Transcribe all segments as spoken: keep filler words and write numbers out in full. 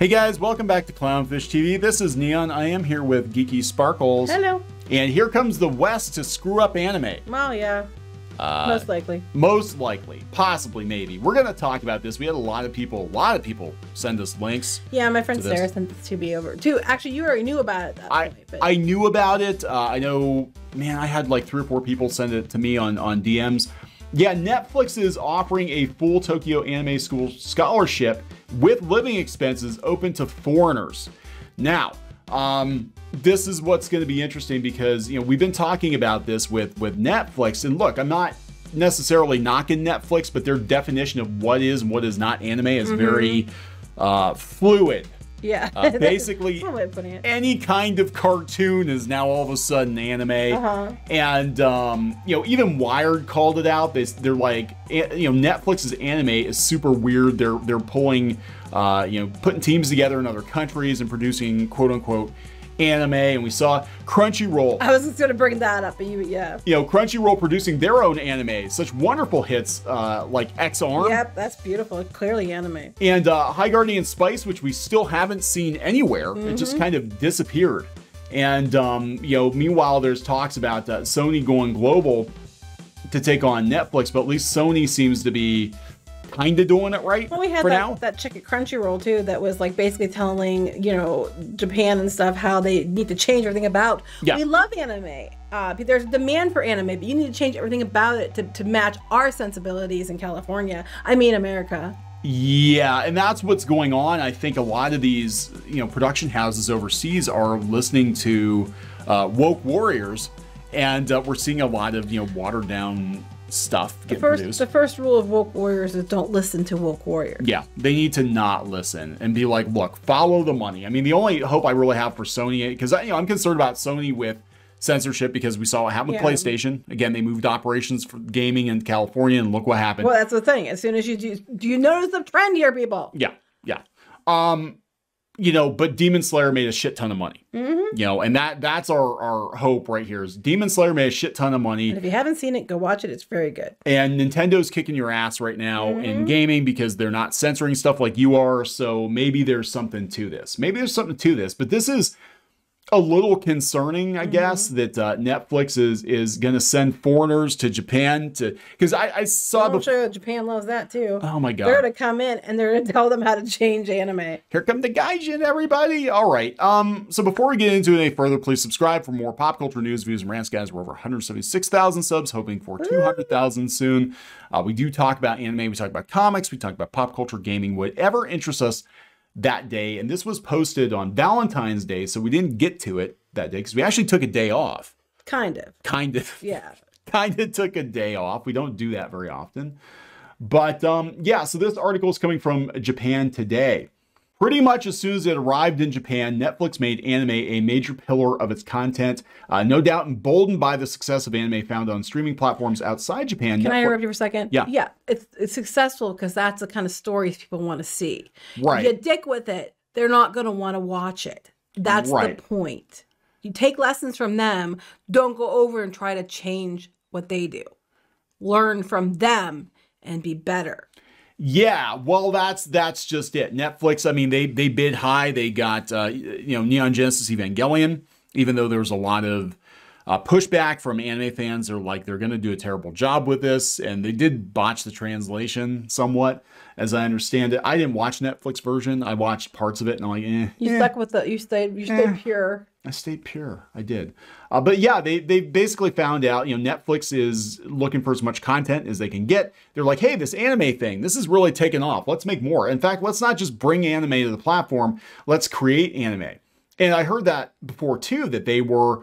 Hey guys, welcome back to Clownfish T V. This is Neon. I am here with Geeky Sparkles. Hello. And here comes the West to screw up anime. Well, yeah. Uh, most likely. Most likely. Possibly, maybe. We're going to talk about this. We had a lot of people, a lot of people send us links. Yeah, my friend Sarah sent this to me over, too. Actually, you already knew about it. That I, point, but... I knew about it. Uh, I know, man, I had like three or four people send it to me on, on D Ms. Yeah, Netflix is offering a full Tokyo Anime School scholarship with living expenses open to foreigners. Now, um, this is what's going to be interesting because, you know, we've been talking about this with, with Netflix. And look, I'm not necessarily knocking Netflix, but their definition of what is and what is not anime is mm-hmm. very uh, fluid. Yeah. Uh, basically, any kind of cartoon is now all of a sudden anime. Uh-huh. And, um, you know, even Wired called it out. They, they're like, you know, Netflix's anime is super weird. They're, they're pulling, uh, you know, putting teams together in other countries and producing, quote unquote, anime. And we saw Crunchyroll. I was just going to bring that up, but you, yeah. You know, Crunchyroll producing their own anime. Such wonderful hits uh, like X-Arm. Yep, that's beautiful. Clearly anime. And uh, High Guardian Spice, which we still haven't seen anywhere. Mm-hmm. It just kind of disappeared. And, um, you know, meanwhile, there's talks about uh, Sony going global to take on Netflix, but at least Sony seems to be kind of doing it right. Well, we had for that, now. that chick at Crunchyroll too that was like basically telling, you know, Japan and stuff how they need to change everything about. Yeah. We love anime. Uh, there's a demand for anime, but you need to change everything about it to, to match our sensibilities in California. I mean, America. Yeah, and that's what's going on. I think a lot of these, you know, production houses overseas are listening to uh, woke warriors, and uh, we're seeing a lot of, you know, watered down stuff get first, produced. The first rule of woke warriors is don't listen to woke warriors. Yeah, they need to not listen and be like, look, follow the money. I mean, the only hope I really have for Sony, because you know, I'm concerned about Sony with censorship because we saw what happened yeah. with PlayStation. Again, they moved operations for gaming in California and look what happened. Well, that's the thing. As soon as you do, do you notice the trend here, people? Yeah, yeah. Um, you know, but Demon Slayer made a shit ton of money. Mm-hmm. You know, and that that's our, our hope right here is Demon Slayer made a shit ton of money. And if you haven't seen it, go watch it. It's very good. And Nintendo's kicking your ass right now mm-hmm. in gaming because they're not censoring stuff like you are. So maybe there's something to this. Maybe there's something to this. But this is a little concerning, I mm-hmm. guess, that uh, Netflix is is going to send foreigners to Japan to because I, I saw I'm sure Japan loves that too. Oh my god, they're going to come in and they're going to tell them how to change anime. Here come the gaijin, everybody! All right, um, so before we get into it any further, please subscribe for more pop culture news, views, and rants, guys. We're over one hundred seventy-six thousand subs, hoping for two hundred thousand soon. Uh, we do talk about anime, we talk about comics, we talk about pop culture, gaming, whatever interests us that day. And this was posted on Valentine's Day, so we didn't get to it that day because we actually took a day off. Kind of. Kind of. Yeah. Kind of took a day off. We don't do that very often. But um, yeah, so this article is coming from Japan Today. Pretty much as soon as it arrived in Japan, Netflix made anime a major pillar of its content. Uh, no doubt emboldened by the success of anime found on streaming platforms outside Japan. Can Netflix I interrupt you for a second? Yeah. Yeah, it's, it's successful because that's the kind of stories people want to see. Right. If you dick with it, they're not going to want to watch it. That's right. The point. You take lessons from them. Don't go over and try to change what they do. Learn from them and be better. Yeah, well, that's that's just it. Netflix, I mean, they they bid high. They got, uh, you know, Neon Genesis Evangelion, even though there was a lot of uh, pushback from anime fans. They're like, they're going to do a terrible job with this. And they did botch the translation somewhat, as I understand it. I didn't watch Netflix version. I watched parts of it and I'm like, eh. You eh, stuck with the, you stayed, you stayed eh, pure. I stayed pure. I did. Uh, but yeah, they, they basically found out, you know, Netflix is looking for as much content as they can get. They're like, hey, this anime thing, this is really taking off. Let's make more. In fact, let's not just bring anime to the platform. Let's create anime. And I heard that before too, that they were,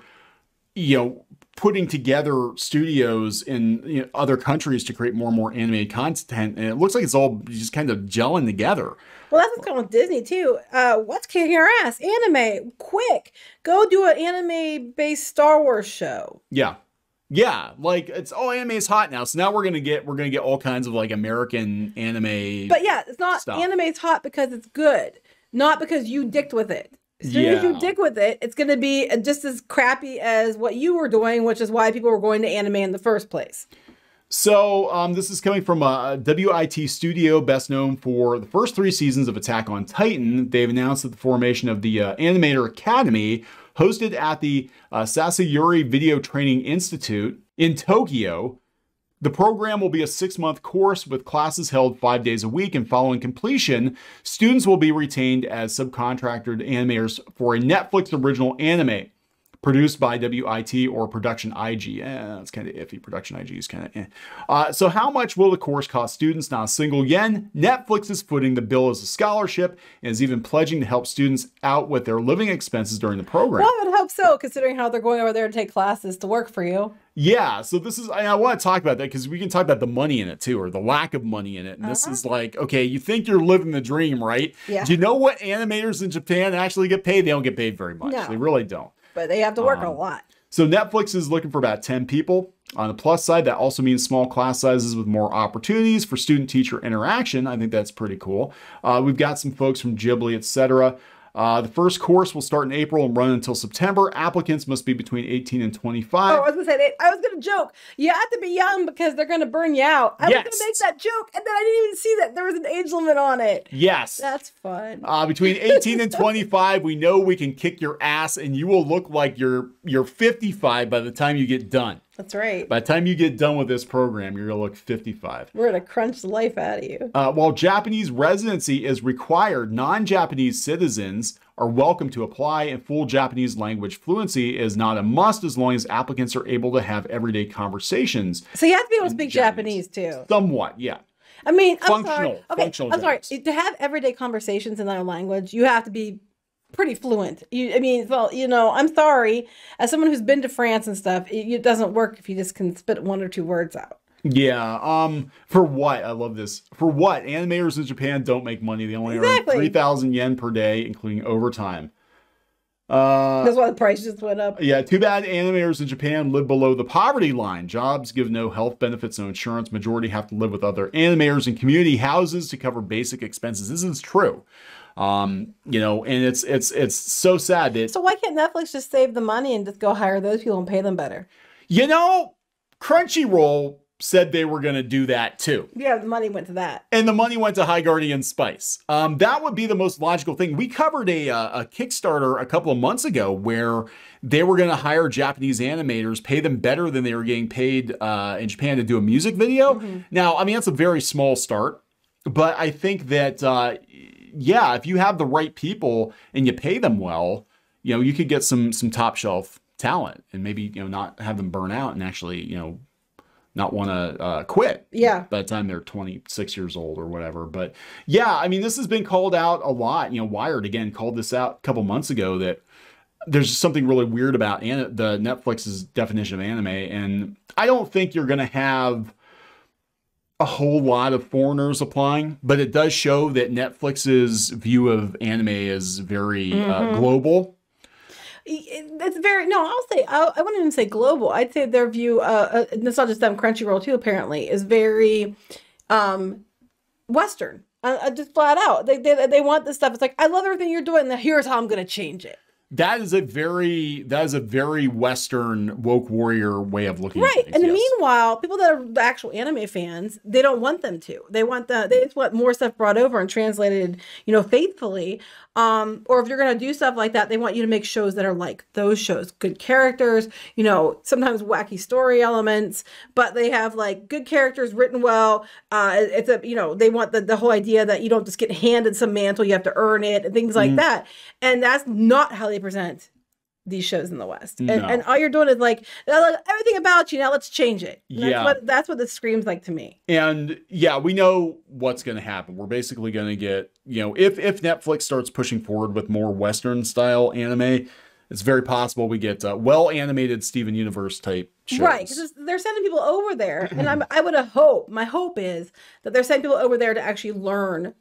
you know, putting together studios in you know, other countries to create more and more anime content. And it looks like it's all just kind of gelling together. Well, that's what's going on with Disney too. Uh, what's kicking your ass? Anime, quick. Go do an anime-based Star Wars show. Yeah. Yeah, like it's all oh, anime is hot now. So now we're gonna get we're gonna get all kinds of like American anime. But yeah, it's not stuff. Anime's hot because it's good, not because you dicked with it. As soon yeah. as you dick with it, it's going to be just as crappy as what you were doing, which is why people were going to anime in the first place. So um, this is coming from a W I T studio, best known for the first three seasons of Attack on Titan. They've announced that the formation of the uh, Animator Academy, hosted at the uh, Sasayuri Video Training Institute in Tokyo. The program will be a six-month course with classes held five days a week, and following completion, students will be retained as subcontracted animators for a Netflix original anime produced by W I T or Production I G. Eh, that's kind of iffy. Production I G is kind of eh. Uh, so how much will the course cost students? Not a single yen. Netflix is footing the bill as a scholarship and is even pledging to help students out with their living expenses during the program. Well, I would hope so, considering how they're going over there to take classes to work for you. Yeah, so this is, I, I want to talk about that because we can talk about the money in it too, or the lack of money in it. And uh-huh. This is like, okay, you think you're living the dream, right? Yeah. Do you know what animators in Japan actually get paid? They don't get paid very much. No. They really don't. But they have to work um, a lot. So Netflix is looking for about ten people. On the plus side, that also means small class sizes with more opportunities for student-teacher interaction. I think that's pretty cool. Uh, we've got some folks from Ghibli, et cetera. Uh, the first course will start in April and run until September. Applicants must be between eighteen and twenty-five. Oh, I was going to say, they, I was going to joke. You have to be young because they're going to burn you out. I yes. was going to make that joke, and then I didn't even see that there was an age limit on it. Yes. That's fun. Uh, between eighteen and twenty-five, we know we can kick your ass, and you will look like you're, you're fifty-five by the time you get done. That's right. By the time you get done with this program, you're going to look fifty-five. We're going to crunch the life out of you. Uh, while Japanese residency is required, non-Japanese citizens are welcome to apply, and full Japanese language fluency is not a must as long as applicants are able to have everyday conversations. So you have to be able to speak Japanese, Japanese too. Somewhat, yeah. I mean, I'm functional, sorry. Okay, functional I'm Japanese. sorry. To have everyday conversations in their language, you have to be pretty fluent. You, I mean, well, you know, I'm sorry. As someone who's been to France and stuff, it, it doesn't work if you just can spit one or two words out. Yeah. Um. For what? I love this. For what? Animators in Japan don't make money. They only exactly. earn three thousand yen per day, including overtime. Uh, That's why the price just went up. Yeah. Too bad animators in Japan live below the poverty line. Jobs give no health benefits, no insurance. Majority have to live with other animators in community houses to cover basic expenses. This is true. Um, you know, and it's, it's, it's so sad that. So why can't Netflix just save the money and just go hire those people and pay them better? You know, Crunchyroll said they were going to do that too. Yeah. The money went to that. And the money went to High Guardian Spice. Um, that would be the most logical thing. We covered a, a Kickstarter a couple of months ago where they were going to hire Japanese animators, pay them better than they were getting paid, uh, in Japan to do a music video. Mm-hmm. Now, I mean, that's a very small start, but I think that, uh, yeah, if you have the right people and you pay them well, you know, you could get some some top shelf talent and maybe, you know, not have them burn out and actually, you know, not want to uh, quit. Yeah. By the time they're twenty-six years old or whatever. But yeah, I mean, this has been called out a lot. You know, Wired again called this out a couple months ago that there's just something really weird about an the Netflix's definition of anime, and I don't think you're going to have a whole lot of foreigners applying, but it does show that Netflix's view of anime is very mm-hmm. uh, global. It's very, no, I'll say, I'll, I wouldn't even say global. I'd say their view, uh, uh, it's not just them, Crunchyroll too, apparently, is very um, Western, uh, just flat out. They, they, they want this stuff. It's like, I love everything you're doing. Now here's how I'm going to change it. That is a very that is a very Western woke warrior way of looking right. at things. Right, and yes. meanwhile, people that are the actual anime fans, they don't want them to. They want the they just want more stuff brought over and translated, you know, faithfully. Um, or if you're gonna do stuff like that, they want you to make shows that are like those shows, good characters, you know, sometimes wacky story elements, but they have like good characters written well. Uh, it's a you know they want the the whole idea that you don't just get handed some mantle, you have to earn it and things like mm. that. And that's not how they present these shows in the West, and, no. and all you're doing is like everything about you now. Let's change it. And yeah, that's what, that's what this screams like to me. And yeah, we know what's going to happen. We're basically going to get you know if if Netflix starts pushing forward with more Western style anime, it's very possible we get uh, well animated Steven Universe type shows. Right, because they're sending people over there, and I'm I would hope my hope is that they're sending people over there to actually learn.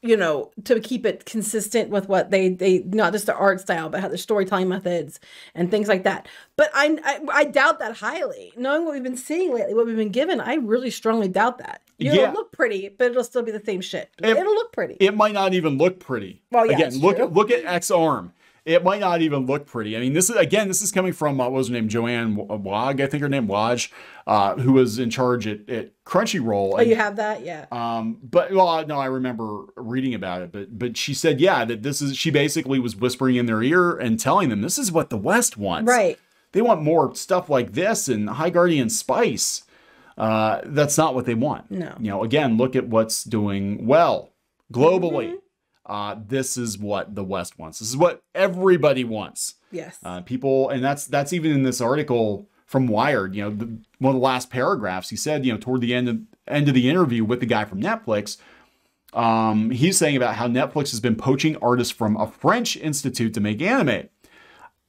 You know, to keep it consistent with what they, they, not just the art style, but how the storytelling methods and things like that. But I, I, I doubt that highly. Knowing what we've been seeing lately, what we've been given, I really strongly doubt that. You know, yeah. It'll look pretty, but it'll still be the same shit. It, it'll look pretty. It might not even look pretty. Well, yeah, again, look, look at X-Arm. it might not even look pretty. I mean, this is, again, this is coming from, uh, what was her name? Joanne Wog, I think her name, Waj, uh, who was in charge at, at Crunchyroll. Oh, and, you have that? Yeah. Um, but, well, no, I remember reading about it, but, but she said, yeah, that this is, she basically was whispering in their ear and telling them, this is what the West wants. Right. They want more stuff like this and High Guardian Spice. Uh, that's not what they want. No. You know, again, look at what's doing well globally. Mm-hmm. Uh, this is what the West wants. This is what everybody wants. Yes. Uh, people, and that's that's even in this article from Wired. You know, the, one of the last paragraphs, he said, you know, toward the end of end of the interview with the guy from Netflix, um, he's saying about how Netflix has been poaching artists from a French institute to make anime.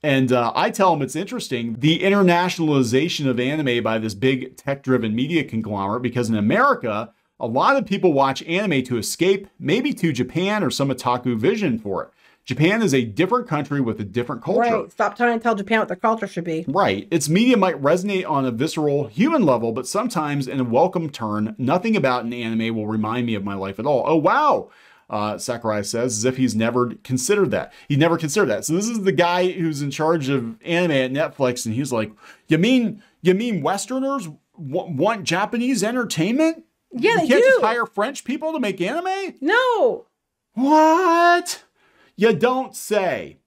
And uh, I tell him it's interesting, the internationalization of anime by this big tech-driven media conglomerate, because in America, a lot of people watch anime to escape, maybe to Japan or some otaku vision for it. Japan is a different country with a different culture. Right. Stop trying to tell Japan what their culture should be. Right. Its media might resonate on a visceral human level, but sometimes in a welcome turn, nothing about an anime will remind me of my life at all. Oh, wow. Uh, Sakurai says, as if he's never considered that. He never considered that. So this is the guy who's in charge of anime at Netflix, and he's like, "You mean you mean Westerners w want Japanese entertainment? Yeah, you they can't do. Just hire French people to make anime? No, what? You don't say.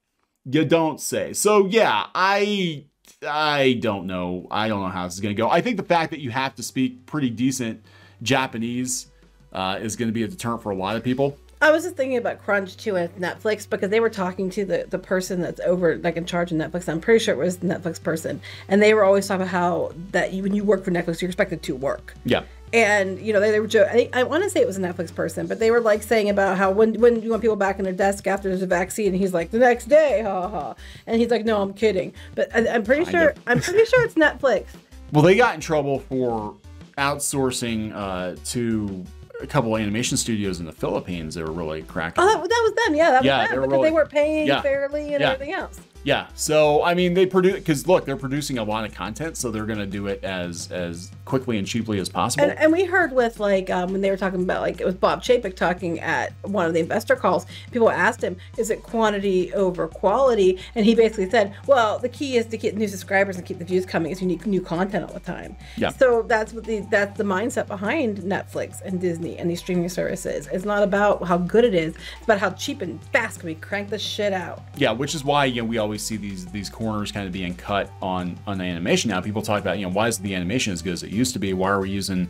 You don't say. So yeah, I I don't know. I don't know how this is gonna go. I think the fact that you have to speak pretty decent Japanese uh, is gonna be a deterrent for a lot of people. I was just thinking about Crunch too and Netflix, because they were talking to the, the person that's over, like in charge of Netflix. I'm pretty sure it was the Netflix person. And they were always talking about how that you, when you work for Netflix, you're expected to work. Yeah. And, you know, they, they were joking. I, I want to say it was a Netflix person, but they were like saying about how when, when you want people back in their desk after there's a vaccine, and he's like, the next day, ha ha. And he's like, no, I'm kidding. But I, I'm pretty kind sure, of. I'm pretty sure it's Netflix. Well, they got in trouble for outsourcing uh, to a couple of animation studios in the Philippines. They were really cracking. Oh, that, that was them. Yeah, that yeah, was them. They were because really, they weren't paying yeah, fairly and yeah, everything else. Yeah. So, I mean, they produce, because look, they're producing a lot of content, so they're going to do it as as quickly and cheaply as possible. And, and we heard with, like, um, when they were talking about, like, it was Bob Chapek talking at one of the investor calls, people asked him, is it quantity over quality? And he basically said, well, the key is to get new subscribers and keep the views coming, is you need new content all the time. Yeah. So that's what the, that's the mindset behind Netflix and Disney and these streaming services. It's not about how good it is, it's about how cheap and fast can we crank the shit out. Yeah, which is why, you know, we always see these these corners kind of being cut on on the animation. Now people talk about, you know, why is the animation as good as it used to be? Why are we using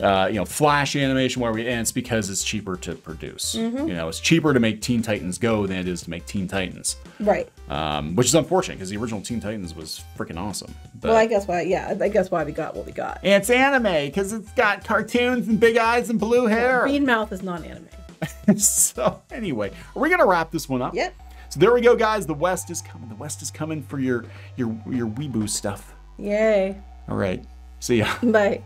uh you know, Flash animation? Why are we? And it's because it's cheaper to produce. Mm-hmm. You know, it's cheaper to make Teen Titans Go than it is to make Teen Titans. Right. Um, which is unfortunate because the original Teen Titans was freaking awesome. But well, I guess why, yeah, I guess why we got what we got. And it's anime because it's got cartoons and big eyes and blue hair. Yeah, Bean Mouth is not anime. So anyway, are we gonna wrap this one up? Yep. So there we go, guys. The West is coming. The West is coming for your your your weeboo stuff. Yay. All right. See ya. Bye.